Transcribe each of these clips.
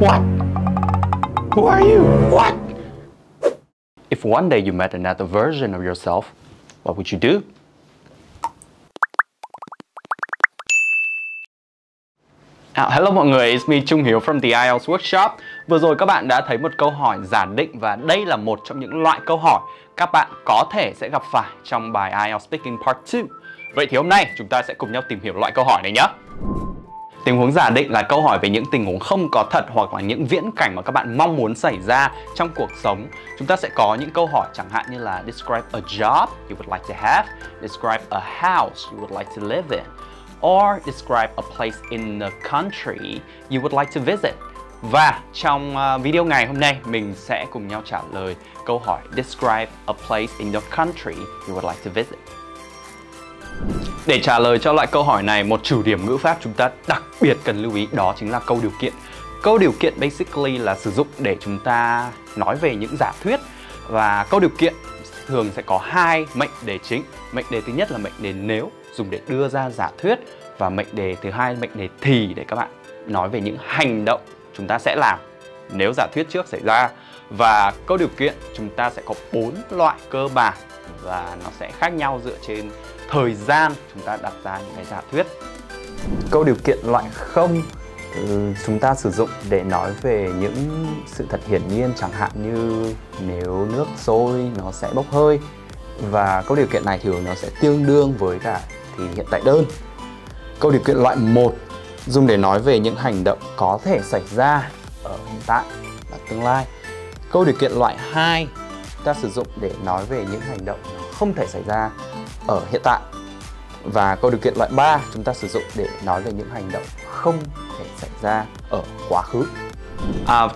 What? Who are you? What? If one day you met another version of yourself, what would you do? Hello mọi người, it's me Trung Hiếu from The IELTS Workshop. Vừa rồi các bạn đã thấy một câu hỏi giả định và đây là một trong những loại câu hỏi các bạn có thể sẽ gặp phải trong bài IELTS Speaking Part 2. Vậy thì hôm nay chúng ta sẽ cùng nhau tìm hiểu loại câu hỏi này nhé. Tình huống giả định là câu hỏi về những tình huống không có thật hoặc là những viễn cảnh mà các bạn mong muốn xảy ra trong cuộc sống. Chúng ta sẽ có những câu hỏi chẳng hạn như là describe a job you would like to have, describe a house you would like to live in, or describe a place in the country you would like to visit. Và trong video ngày hôm nay mình sẽ cùng nhau trả lời câu hỏi describe a place in your country you would like to visit. Để trả lời cho loại câu hỏi này, một chủ điểm ngữ pháp chúng ta đặc biệt cần lưu ý đó chính là câu điều kiện. Câu điều kiện basically là sử dụng để chúng ta nói về những giả thuyết, và câu điều kiện thường sẽ có hai mệnh đề chính. Mệnh đề thứ nhất là mệnh đề nếu, dùng để đưa ra giả thuyết, và mệnh đề thứ hai mệnh đề thì, để các bạn nói về những hành động chúng ta sẽ làm nếu giả thuyết trước xảy ra. Và câu điều kiện chúng ta sẽ có 4 loại cơ bản và nó sẽ khác nhau dựa trên thời gian chúng ta đặt ra những cái giả thuyết. Câu điều kiện loại không chúng ta sử dụng để nói về những sự thật hiển nhiên, chẳng hạn như nếu nước sôi nó sẽ bốc hơi. Và câu điều kiện này thường nó sẽ tương đương với cả thì hiện tại đơn. Câu điều kiện loại 1 dùng để nói về những hành động có thể xảy ra ở hiện tại và tương lai. Câu điều kiện loại 2 ta sử dụng để nói về những hành động không thể xảy ra ở hiện tại. Và câu điều kiện loại 3 chúng ta sử dụng để nói về những hành động không thể xảy ra ở quá khứ.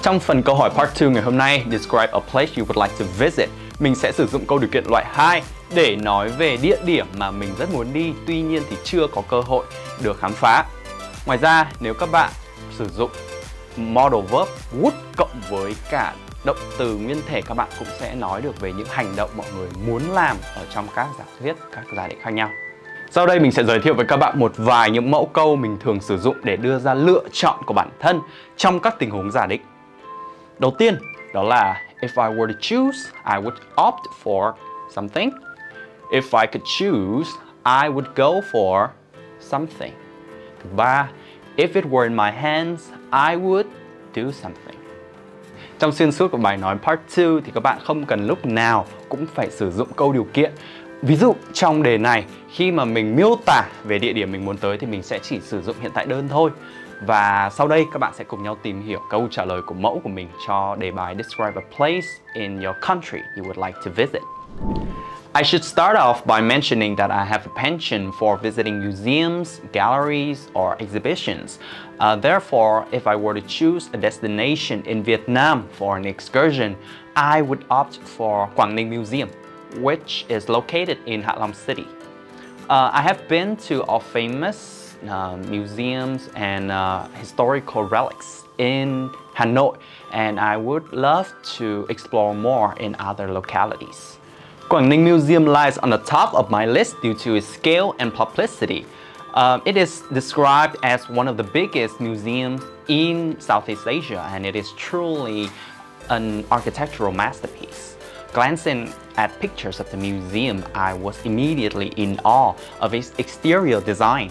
Trong phần câu hỏi part 2 ngày hôm nay, describe a place you would like to visit, mình sẽ sử dụng câu điều kiện loại 2 để nói về địa điểm mà mình rất muốn đi, tuy nhiên thì chưa có cơ hội được khám phá. Ngoài ra, nếu các bạn sử dụng modal verb would cộng với cả động từ nguyên thể, các bạn cũng sẽ nói được về những hành động mọi người muốn làm ở trong các giả thuyết, các giả định khác nhau. Sau đây mình sẽ giới thiệu với các bạn một vài những mẫu câu mình thường sử dụng để đưa ra lựa chọn của bản thân trong các tình huống giả định. Đầu tiên đó là if I were to choose, I would opt for something. If I could choose, I would go for something. Thứ ba, if it were in my hands, I would do something. Trong xuyên suốt của bài nói part 2 thì các bạn không cần lúc nào cũng phải sử dụng câu điều kiện. Ví dụ trong đề này, khi mà mình miêu tả về địa điểm mình muốn tới thì mình sẽ chỉ sử dụng hiện tại đơn thôi. Và sau đây các bạn sẽ cùng nhau tìm hiểu câu trả lời của mẫu của mình cho đề bài describe a place in your country you would like to visit. I should start off by mentioning that I have a penchant for visiting museums, galleries, or exhibitions. Therefore, if I were to choose a destination in Vietnam for an excursion, I would opt for Quang Ninh Museum, which is located in Ha Long City. I have been to all famous museums and historical relics in Hanoi, and I would love to explore more in other localities. Quang Ninh Museum lies on the top of my list due to its scale and publicity. It is described as one of the biggest museums in Southeast Asia, and it is truly an architectural masterpiece. Glancing at pictures of the museum, I was immediately in awe of its exterior design.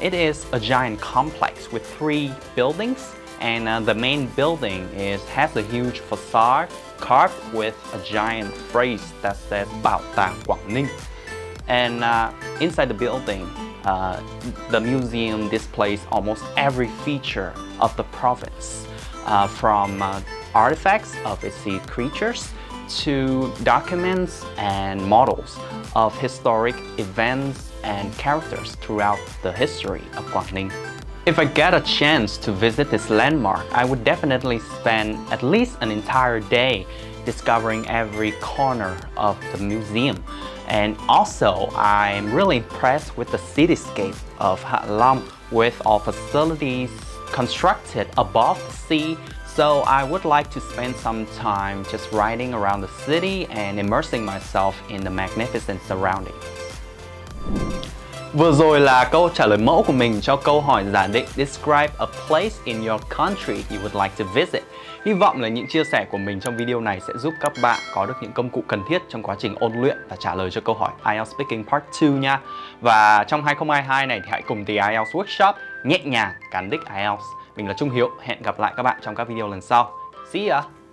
It is a giant complex with 3 buildings, and the main building has a huge facade carved with a giant phrase that says Bảo Tàng Quảng Ninh. And inside the building, the museum displays almost every feature of the province, from artifacts of its sea creatures to documents and models of historic events and characters throughout the history of Quảng Ninh. If I get a chance to visit this landmark, I would definitely spend at least an entire day discovering every corner of the museum. And also, I'm really impressed with the cityscape of Ha Long, with all facilities constructed above the sea, so I would like to spend some time just riding around the city and immersing myself in the magnificent surroundings. Vừa rồi là câu trả lời mẫu của mình cho câu hỏi giả định Describe a place in your country you would like to visit. Hy vọng là những chia sẻ của mình trong video này sẽ giúp các bạn có được những công cụ cần thiết trong quá trình ôn luyện và trả lời cho câu hỏi IELTS Speaking Part 2 nha. Và trong 2022 này thì hãy cùng The IELTS Workshop nhẹ nhàng cán đích IELTS. Mình là Trung Hiếu, hẹn gặp lại các bạn trong các video lần sau. See ya!